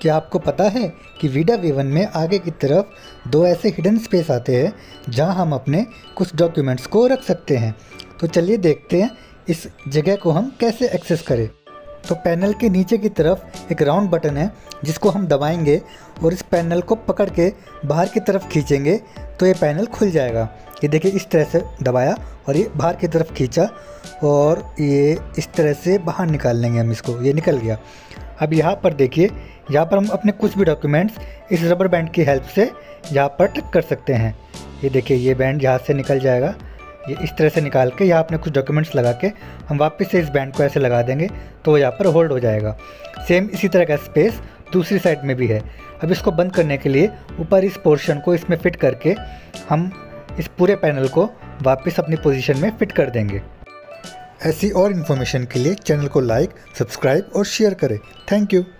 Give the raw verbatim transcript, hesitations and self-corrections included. क्या आपको पता है कि विडा विवन में आगे की तरफ दो ऐसे हिडन स्पेस आते हैं जहां हम अपने कुछ डॉक्यूमेंट्स को रख सकते हैं। तो चलिए देखते हैं इस जगह को हम कैसे एक्सेस करें। तो पैनल के नीचे की तरफ एक राउंड बटन है जिसको हम दबाएंगे और इस पैनल को पकड़ के बाहर की तरफ खींचेंगे तो ये पैनल खुल जाएगा। ये देखिए, इस तरह से दबाया और ये बाहर की तरफ खींचा और ये इस तरह से बाहर निकाल लेंगे हम इसको। ये निकल गया। अब यहाँ पर देखिए, यहाँ पर हम अपने कुछ भी डॉक्यूमेंट्स इस रबर बैंड की हेल्प से यहाँ पर टक कर सकते हैं। ये देखिए, ये बैंड यहाँ से निकल जाएगा। ये इस तरह से निकाल के यहाँ अपने कुछ डॉक्यूमेंट्स लगा के हम वापस से इस बैंड को ऐसे लगा देंगे तो यहाँ पर होल्ड हो जाएगा। सेम इसी तरह का स्पेस दूसरी साइड में भी है। अब इसको बंद करने के लिए ऊपर इस पोर्शन को इसमें फिट करके हम इस पूरे पैनल को वापस अपनी पोजीशन में फिट कर देंगे। ऐसी और इन्फॉर्मेशन के लिए चैनल को लाइक, सब्सक्राइब और शेयर करें। Thank you.